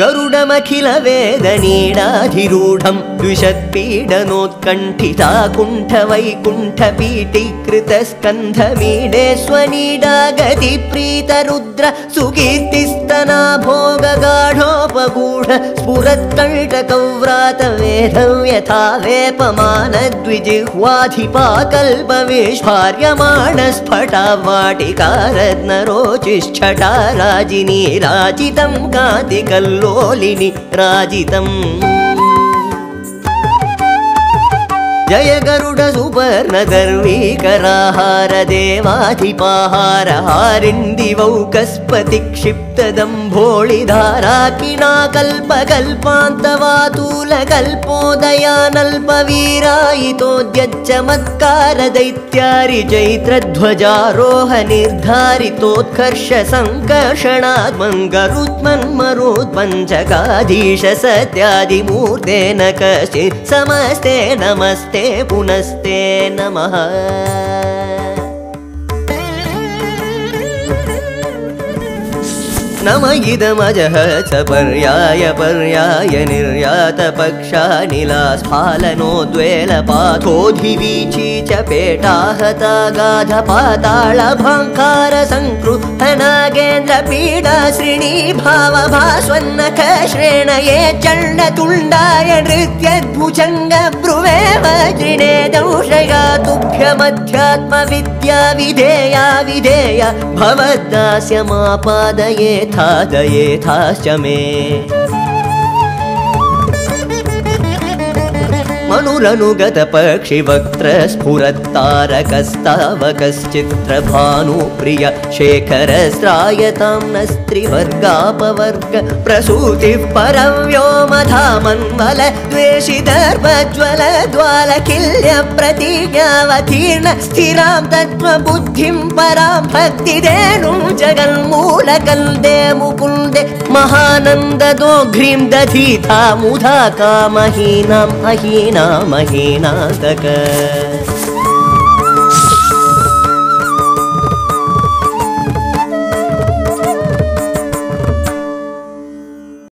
गरुडमखिल वेदनीडाधिरूढं द्विषत्पीडनोत्कण्ठिता कुण्ठ वैकुण्ठपीठीकृत स्कन्धमीडेष्वनीडागति प्रीतरुद्र सुकीर्तिस्तना भोगगाढोपगूढ स्फुरत्कण्टकव्रात वेधं यथा वेपमानद्विजिह्वाधिपाकल्पवेष्फार्यमाणस्फटावाटिकारत्नरोचिश्छटा राजिनी राजितं कातिकल्लो लोलिनी राजितम् जय गरुड सुपर्ण गर्वीकराहार देवाधिपाहार हारिन्दिवौकस्पति क्षिप्त दम्भोळिधारा किणाकल्पकल्पान्तवातूल कल्पोदयानल्पवीरायितोद्यच्चमत्कार दैत्यारि चैत्रध्वजारोह निर्धारितोत्कर्ष सङ्कर्षणात्मन् गरुत्मन्मरुत्पञ्चकाधीश सत्यादिमूर्तेन कश्चित् समस्ते नमस्ते पुनस्ते नमः। नम इदमजः स पर्याय पर्याय निर्यात पक्षा निलास्फालनो द्वेल पाथोधिवीची च पेटाहता गाध पाताल भंकार संकृत नागेन्द्र पीडा श्रीणी भाव भास्वन्नख श्रेणये चण्ड तुण्डाय नृत्य भुजंग ब्रुवे वज्रिणे दंशया तुभ्य मध्यात्म विद्या विधेया विधेया भवदास्य मापादये दयेथाश्च मे मनुरनुगत पक्षि वक्त्र स्फुरत्तारकस्ताव कश्चित्र भानुप्रिय शेखर स्रायतां नस्त्रिवर्गापवर्ग प्रसूतिः परं व्योमधामन्वल द्वेषिदर्पज्वल द्वालकिल्य प्रतिज्ञावतीर्ण स्थिरां तत्त्वबुद्धिं परां भक्तिदेनुं जगन्मूलकन्दे मुकुन्दे महानन्ददोघ्रीं दधीता मुधा कामहीनां अहीना महीनातक।